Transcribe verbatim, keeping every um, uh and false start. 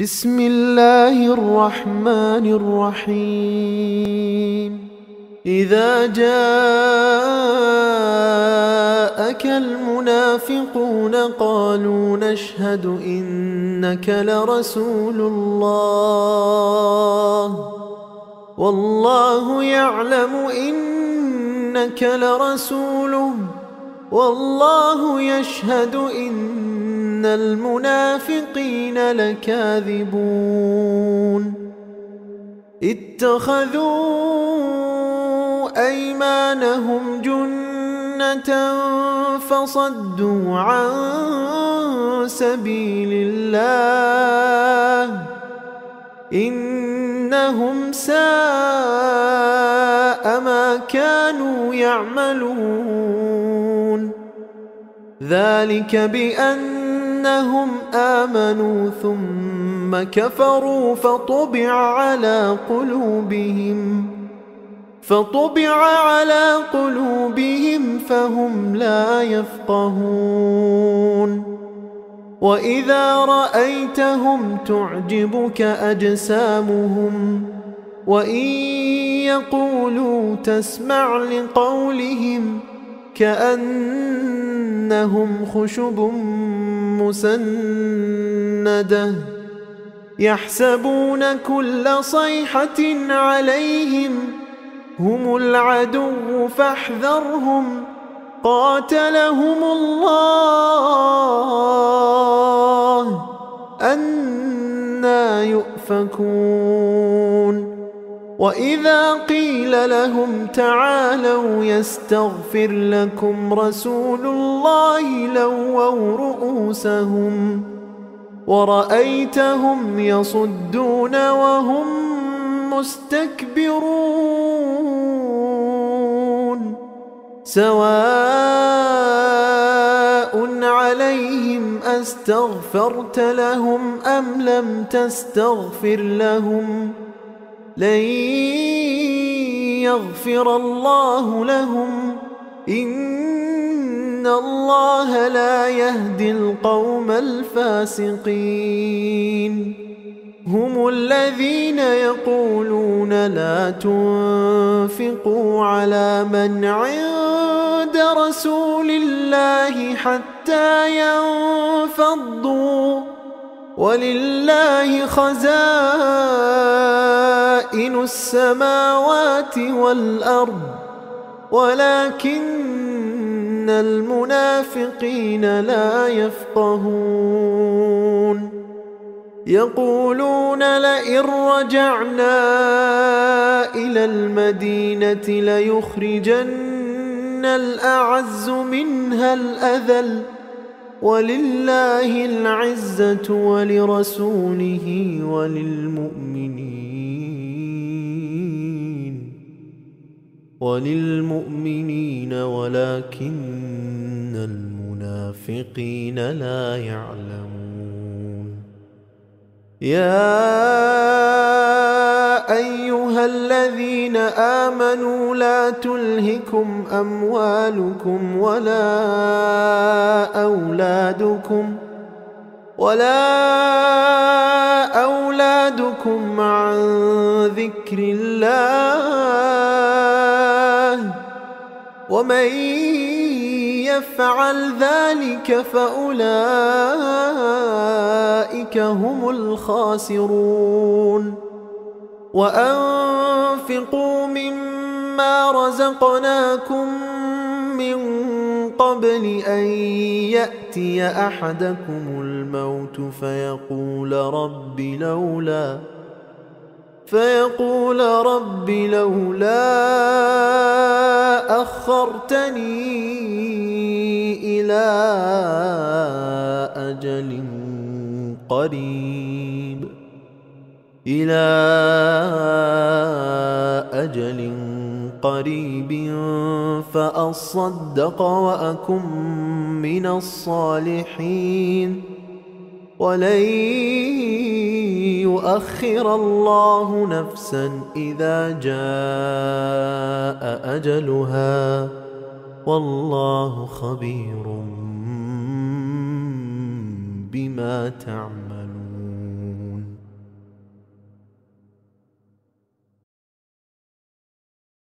بسم الله الرحمن الرحيم إذا جاءك المنافقون قالوا نشهد إنك لرسول الله والله يعلم إنك لرسوله والله يشهد إن المنافقين لكاذبون اتخذوا أيمانهم جنة فصدوا عن سبيل الله إنهم ساء ما كانوا يعملون ذلك بأنهم آمنوا ثم كفروا فطبع على قلوبهم فطبع على قلوبهم فهم لا يفقهون وإذا رأيتهم تعجبك أجسامهم وإن يقولوا تسمع لقولهم كأنهم خشب مسندة يحسبون كل صيحة عليهم هم العدو فاحذرهم قاتلهم الله أنى يؤفكون وإذا قيل لهم تعالوا يستغفر لكم رسول الله لووا رؤوسهم ورأيتهم يصدون وهم مستكبرون سواء عليهم أستغفرت لهم أم لم تستغفر لهم لن يغفر الله لهم إن الله لا يهدي القوم الفاسقين هم الذين يقولون لا تنفقوا على من عند رسول الله حتى ينفضوا ولله خزائن السماوات والأرض ولكن المنافقين لا يفقهون يقولون لئن رجعنا إلى المدينة ليخرجن الأعز منها الأذل ولله العزة ولرسوله وللمؤمنين وللمؤمنين ولكن المنافقين لا يعلمون يَا أَيُّهَا الَّذِينَ آمَنُوا لَا تُلْهِكُمْ أَمْوَالُكُمْ وَلَا أَوْلَادُكُمْ وَلَا أَوْلَادُكُمْ عَنْ ذِكْرِ اللَّهِ وَمَنْ يفعل ذلك فأولئك هم الخاسرون وأنفقوا مما رزقناكم من قبل أن يأتي أحدكم الموت فيقول رب لولا فيقول رب لولا أخرتني إلى أجل قريب إلى أجل قريب فأصدق وأكن من الصالحين ولن يؤخر الله نفسا إذا جاء أجلها والله خبير بما تعملون.